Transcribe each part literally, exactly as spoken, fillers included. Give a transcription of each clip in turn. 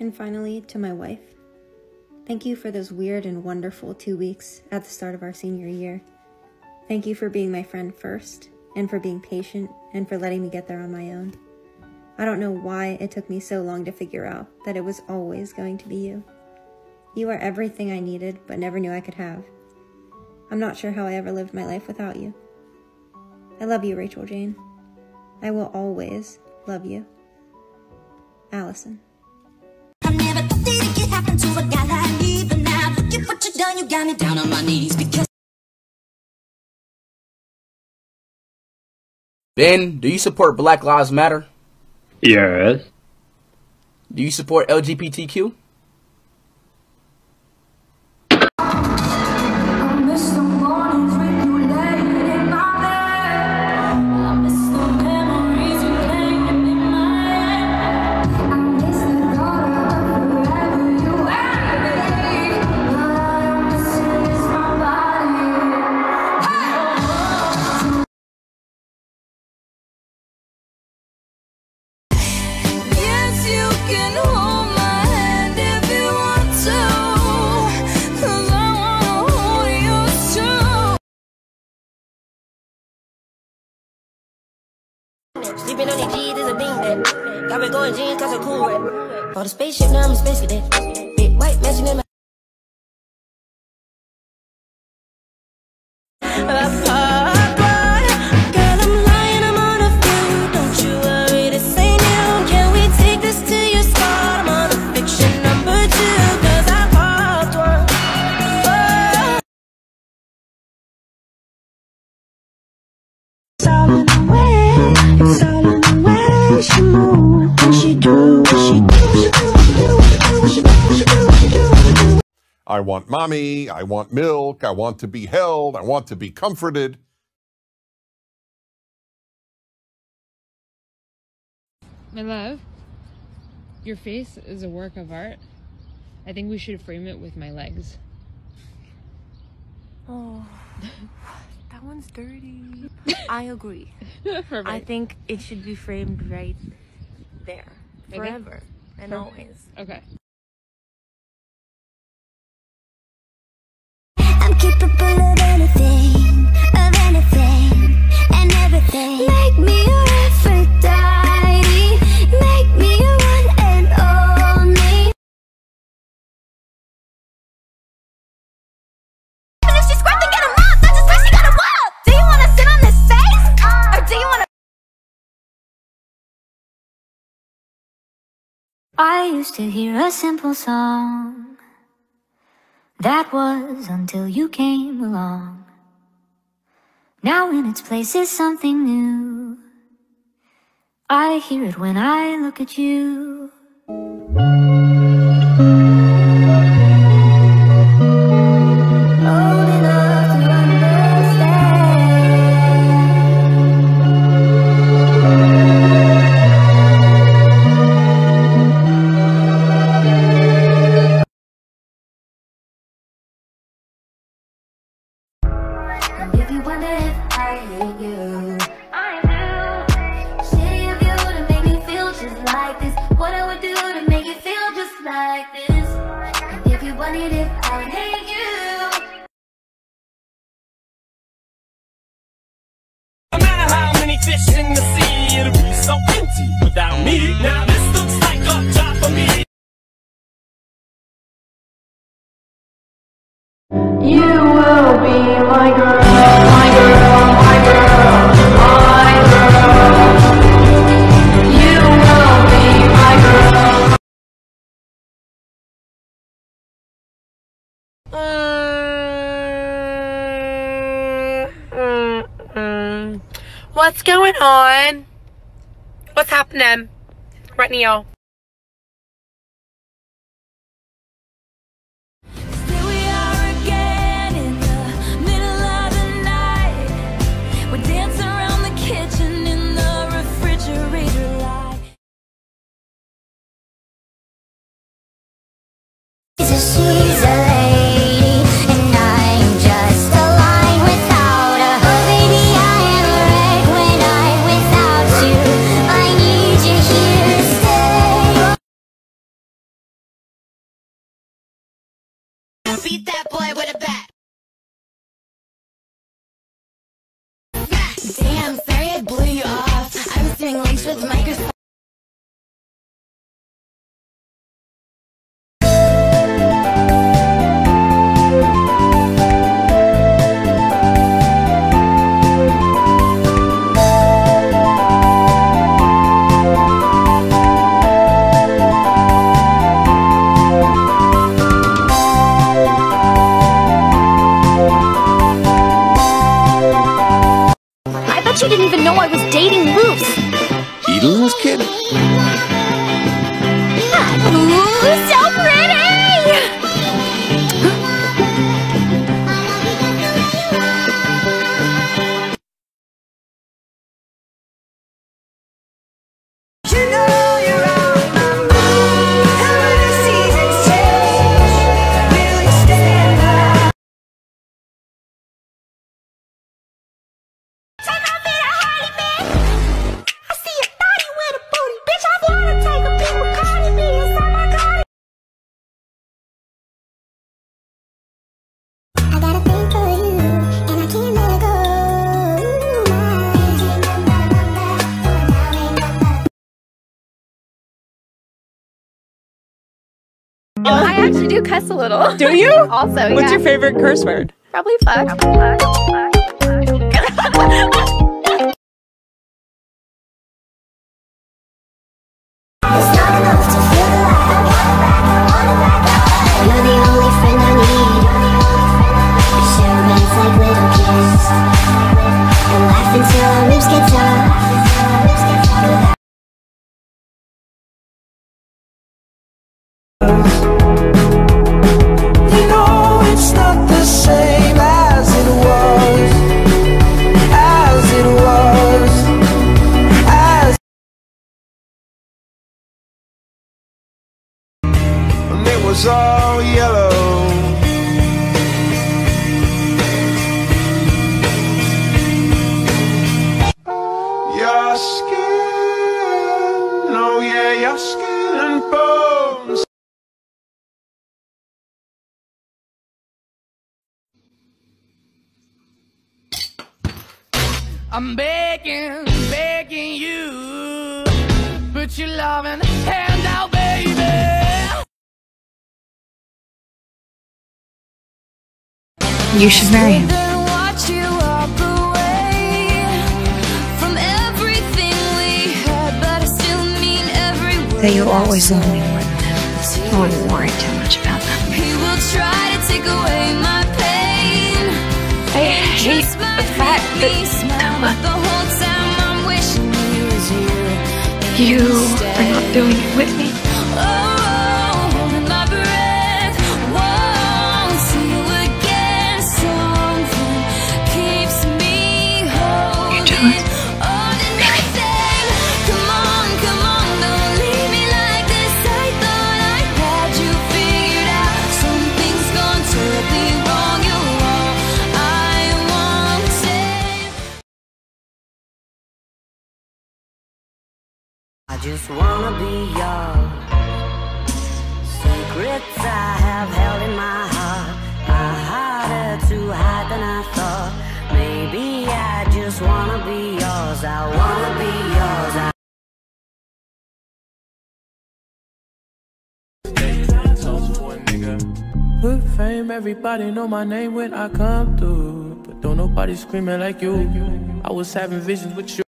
and finally to my wife. Thank you for those weird and wonderful two weeks at the start of our senior year. Thank you for being my friend first, and for being patient, and for letting me get there on my own. I don't know why it took me so long to figure out that it was always going to be you. You are everything I needed, but never knew I could have. I'm not sure how I ever lived my life without you. I love you, Rachel Jane. I will always love you. Allison. I never thought that it could happen to a guy like me, but now look at what you've done, you got me down on my knees because... Ben, do you support Black Lives Matter? Yes. Do you support L G B T Q? Sleeping on the G, there's a beam that got me going jeans cause I'm cool rap. All the spaceship, now I'm a space cadet. Big white mansion in my girl, I'm lying, I'm on a few. Don't you worry, this ain't new. Can we take this to your spot? I'm on a fiction number two, cause I popped one. Oh. It's all in the way, it's all in the way. She move, what she do, what she do, what she do, what she do, what she do, what she do. I want mommy, I want milk, I want to be held, I want to be comforted. My love, your face is a work of art. I think we should frame it with my legs. Oh, that one's dirty. I agree. Perfect. I think it should be framed right there, forever okay. and Perfect. always. Okay. I'm capable of anything, of anything, and everything. Make me your Aphrodite, make me your one and only. But if she's squirting, get a mop, that's just where she got a wild. Do you want to sit on this face? Or do you want to... I used to hear a simple song. That was until you came along. Now in its place is something new. I hear it when I look at you. What's going on? What's happening right now? Here to stay. This with Microsoft. You didn't even know I was dating Luce. Heedless kid. Ooh, so pretty! You know you're on my mind. And when the seasons change, will you stand by? I actually do cuss a little. Do you? Also, yeah. What's your favorite curse word? Probably fuck. Probably fuck. It's all yellow. Your skin, oh yeah, your skin and bones. I'm begging, begging you, put your loving hand out, baby. You should marry him. Watch you walk away from everything we had, but I still mean every word. That you always love me more than him. I wouldn't worry too much about that. He will try to take away my pain. I hate the fact that you are not doing it with me. I just wanna be your secrets I have held in my heart, are harder to hide than I thought. Maybe I just wanna be yours. I wanna be yours. I hey, talk to one nigga. Good fame, everybody know my name when I come through, but don't nobody screaming like you. I was having visions with you.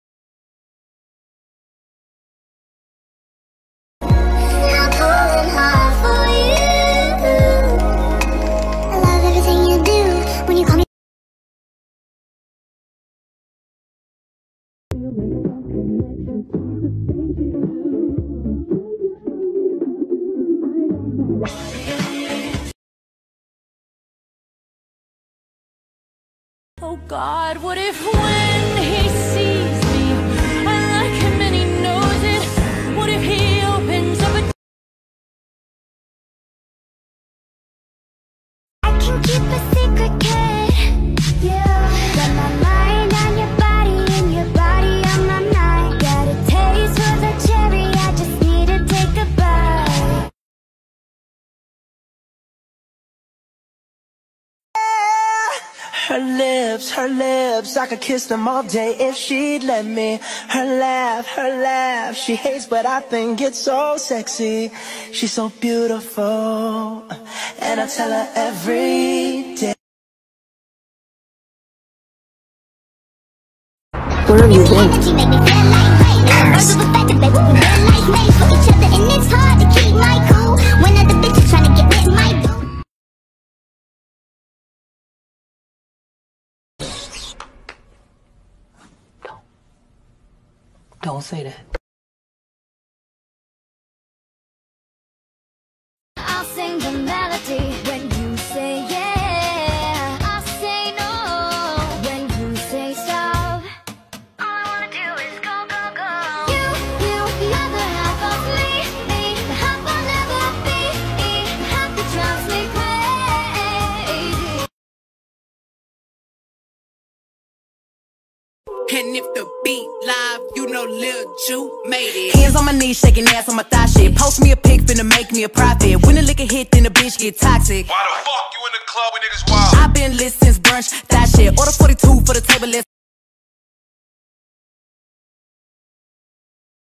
Oh God, what if when he sees me, I like him and he knows it? What if he opens up a... I can keep a secret, kid. Yeah. Got my mind on your body and your body on my mind. Got a taste for the cherry, I just need to take a bite. Her lips. lips, her lips, I could kiss them all day if she'd let me. Her laugh, her laugh, she hates but I think it's so sexy. She's so beautiful, and I tell her every day. Where have you been? Paris. Don't. Don't say that. I'll sing the melody when you say yeah. And if the beat live, you know Lil Ju made it. Hands on my knees, shaking ass on my thigh shit. Post me a pic, finna make me a profit. When the liquor hit, then the bitch get toxic. Why the fuck you in the club when niggas wild? I've been lit since brunch, that shit. Order forty-two for the table list.